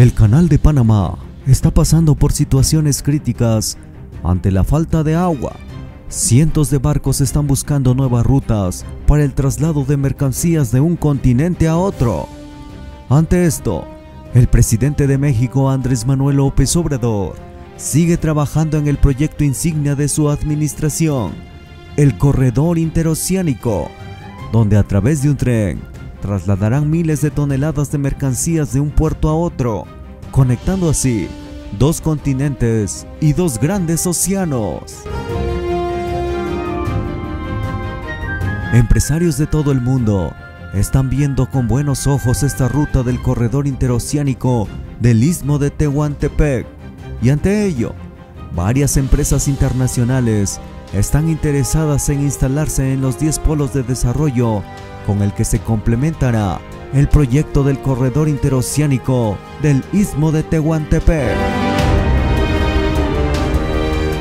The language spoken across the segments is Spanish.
El Canal de Panamá está pasando por situaciones críticas ante la falta de agua. Cientos de barcos están buscando nuevas rutas para el traslado de mercancías de un continente a otro. Ante esto, el presidente de México, Andrés Manuel López Obrador, sigue trabajando en el proyecto insignia de su administración, el Corredor Interoceánico, donde a través de un tren trasladarán miles de toneladas de mercancías de un puerto a otro, conectando así dos continentes y dos grandes océanos. Empresarios de todo el mundo están viendo con buenos ojos esta ruta del corredor interoceánico del Istmo de Tehuantepec, y ante ello, varias empresas internacionales están interesadas en instalarse en los 10 polos de desarrollo con el que se complementará el proyecto del corredor interoceánico del Istmo de Tehuantepec.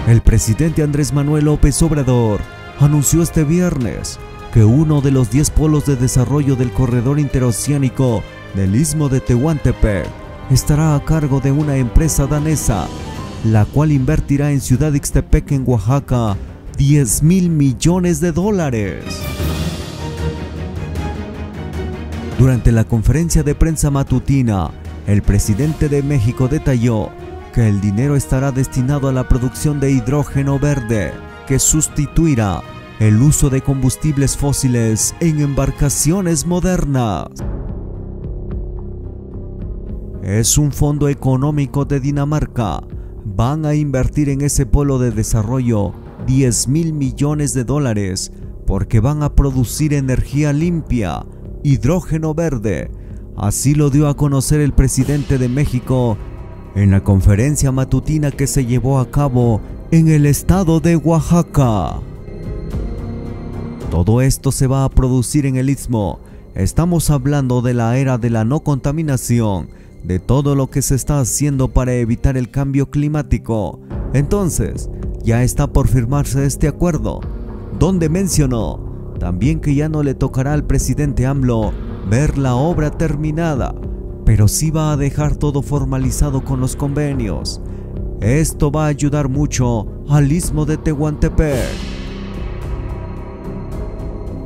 El presidente Andrés Manuel López Obrador anunció este viernes que uno de los 10 polos de desarrollo del corredor interoceánico del Istmo de Tehuantepec estará a cargo de una empresa danesa, la cual invertirá en Ciudad Ixtepec, en Oaxaca, 10.000 millones de dólares. Durante la conferencia de prensa matutina, el presidente de México detalló que el dinero estará destinado a la producción de hidrógeno verde, que sustituirá el uso de combustibles fósiles en embarcaciones modernas. Es un fondo económico de Dinamarca. Van a invertir en ese polo de desarrollo 10.000 millones de dólares porque van a producir energía limpia, hidrógeno verde. Así lo dio a conocer el presidente de México en la conferencia matutina que se llevó a cabo en el estado de Oaxaca. Todo esto se va a producir en el Istmo. Estamos hablando de la era de la no contaminación, de todo lo que se está haciendo para evitar el cambio climático. Entonces, ya está por firmarse este acuerdo, donde mencionó también que ya no le tocará al presidente AMLO ver la obra terminada, pero sí va a dejar todo formalizado con los convenios. Esto va a ayudar mucho al Istmo de Tehuantepec.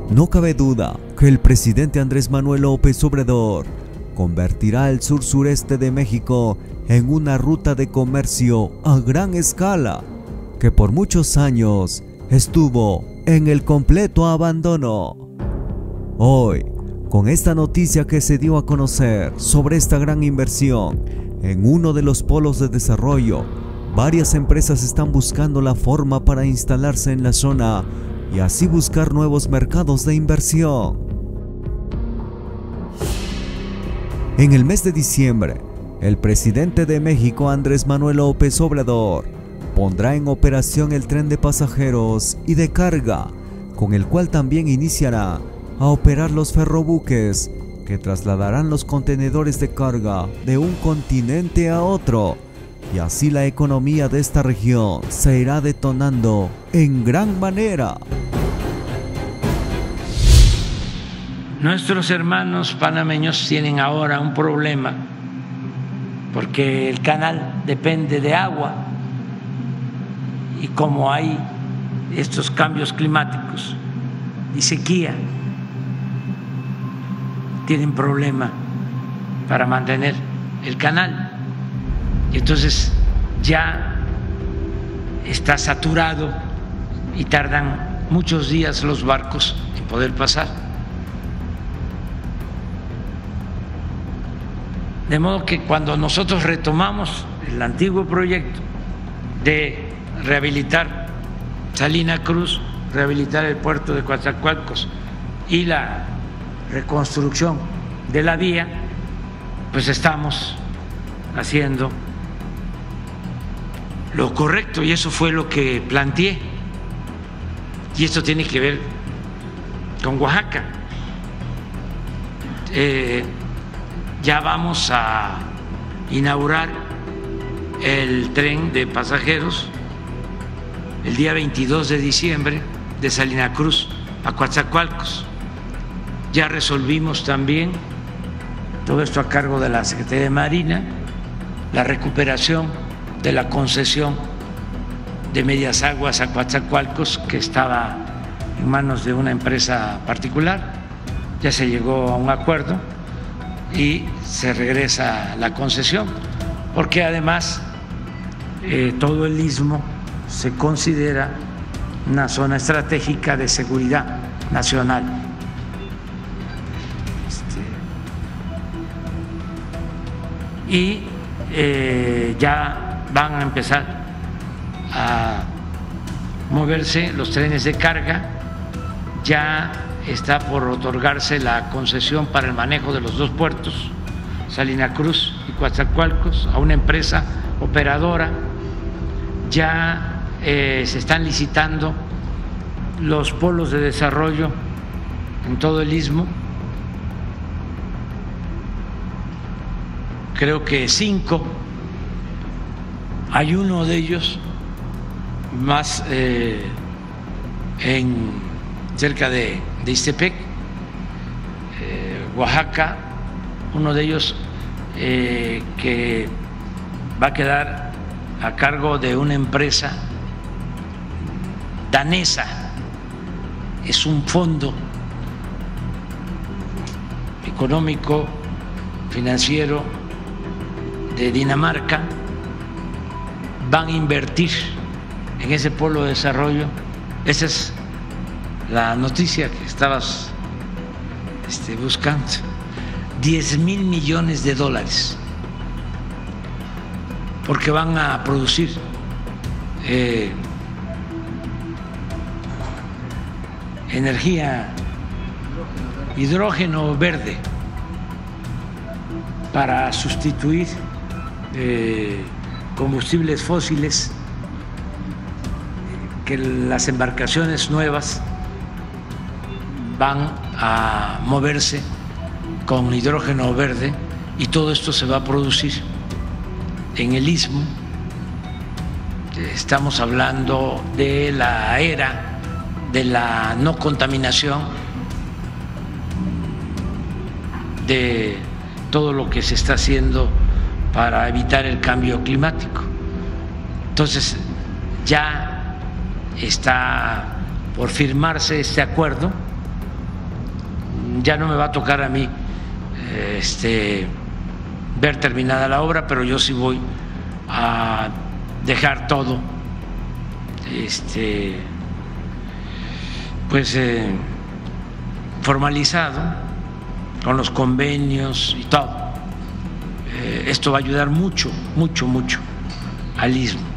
No cabe duda que el presidente Andrés Manuel López Obrador convertirá el sur-sureste de México en una ruta de comercio a gran escala, que por muchos años estuvo en el completo abandono. Hoy, con esta noticia que se dio a conocer sobre esta gran inversión en uno de los polos de desarrollo, varias empresas están buscando la forma para instalarse en la zona y así buscar nuevos mercados de inversión. En el mes de diciembre, el presidente de México, Andrés Manuel López Obrador, pondrá en operación el tren de pasajeros y de carga, con el cual también iniciará a operar los ferrobuques que trasladarán los contenedores de carga de un continente a otro, y así la economía de esta región se irá detonando en gran manera. Nuestros hermanos panameños tienen ahora un problema porque el canal depende de agua y como hay estos cambios climáticos y sequía, tienen problema para mantener el canal. Y entonces ya está saturado y tardan muchos días los barcos en poder pasar. De modo que cuando nosotros retomamos el antiguo proyecto de rehabilitar Salina Cruz, rehabilitar el puerto de Coatzacoalcos y la reconstrucción de la vía, pues estamos haciendo lo correcto y eso fue lo que planteé. Y esto tiene que ver con Oaxaca. Ya vamos a inaugurar el tren de pasajeros el día 22 de diciembre de Salina Cruz a Coatzacoalcos. Ya resolvimos también todo esto a cargo de la Secretaría de Marina la recuperación de la concesión de Medias Aguas a Coatzacoalcos, que estaba en manos de una empresa particular. Ya se llegó a un acuerdo y se regresa la concesión, porque además todo el istmo se considera una zona estratégica de seguridad nacional. Ya van a empezar a moverse los trenes de carga, ya está por otorgarse la concesión para el manejo de los dos puertos, Salina Cruz y Coatzacoalcos, a una empresa operadora. Ya se están licitando los polos de desarrollo en todo el istmo. Creo que 5, hay uno de ellos más cerca de Ixtepec, Oaxaca, uno de ellos que va a quedar a cargo de una empresa danesa, es un fondo económico, financiero de Dinamarca. Van a invertir en ese polo de desarrollo. Esa es la noticia que estabas buscando, 10,000 millones de dólares, porque van a producir energía, hidrógeno verde, para sustituir combustibles fósiles que las embarcaciones nuevas van a moverse con hidrógeno verde, y todo esto se va a producir en el istmo. Estamos hablando de la era de la no contaminación, de todo lo que se está haciendo para evitar el cambio climático. Entonces, ya está por firmarse este acuerdo. Ya no me va a tocar a mí ver terminada la obra, pero yo sí voy a dejar todo formalizado con los convenios y todo. Esto va a ayudar mucho, mucho, mucho al istmo.